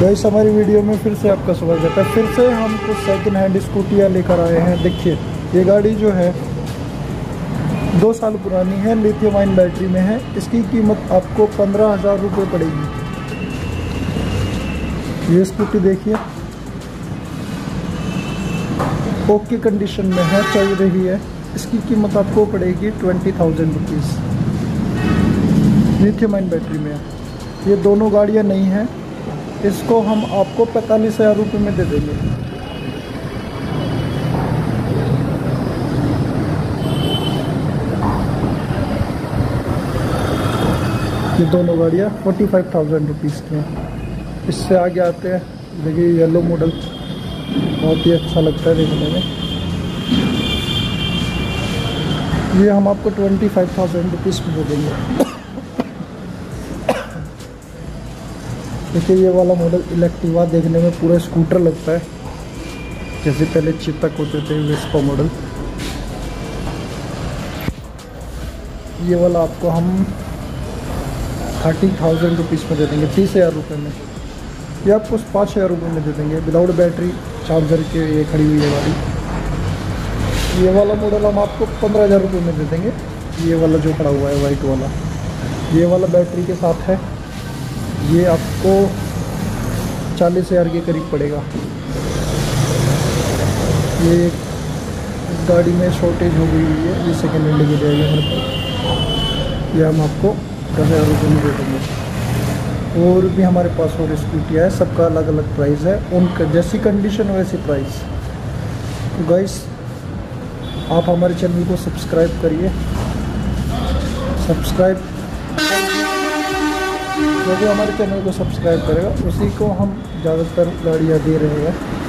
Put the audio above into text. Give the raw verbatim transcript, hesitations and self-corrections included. Guys हमारी video में फिर से आपका स्वागत है। फिर से हम कुछ सेकेंड हैंड स्कूटियाँ लेकर आए हैं। देखिए ये गाड़ी जो है दो साल पुरानी है, लिथियम आयन बैटरी में है। इसकी कीमत आपको पंद्रह हज़ार रुपये पड़ेगी। ये स्कूटी देखिए ओके कंडीशन में है, चल रही है। इसकी कीमत आपको पड़ेगी twenty thousand rupees, lithium ion battery में है। ये दोनों गाड़ियाँ नई हैं, इसको हम आपको पैंतालीस हज़ार रुपये में दे देंगे। ये दोनों गाड़ियाँ फोर्टी फाइव थाउजेंड रुपीज़ की हैं। इससे आगे आते हैं, देखिए येलो मॉडल बहुत ही अच्छा लगता है देखने में। ये हम आपको ट्वेंटी फाइव थाउजेंड रुपीज़ में दे देंगे। देखिए ये वाला मॉडल इलेक्ट्रिवा देखने में पूरा स्कूटर लगता है, जैसे पहले चितक होते थे वेस्पा मॉडल। ये वाला आपको हम थर्टी थाउजेंड रुपीज़ में दे देंगे, तीस हज़ार रुपये में। ये आपको पाँच हज़ार रुपये में दे देंगे, विदाउट बैटरी चार्जर के ये खड़ी हुई है गाड़ी। ये वाला मॉडल हम आपको पंद्रह हज़ार रुपये में दे देंगे। ये वाला जो खड़ा हुआ है वाइट वाला, ये वाला बैटरी के साथ है। ये आपको चालीस हज़ार के करीब पड़ेगा। ये गाड़ी में शॉर्टेज हो गई हुई है, ये सेकेंड हैंड लेके जाएगी हमारे पास। ये हम आपको दस हज़ार रुपये में दे देंगे। और भी हमारे पास और स्कूटियाँ हैं, सबका अलग अलग प्राइस है, उनका जैसी कंडीशन वैसी प्राइस। तो गाइस आप हमारे चैनल को सब्सक्राइब करिए, सब्सक्राइब जो भी हमारे चैनल को सब्सक्राइब करेगा उसी को हम ज़्यादातर गाड़ियाँ दे रहे हैं।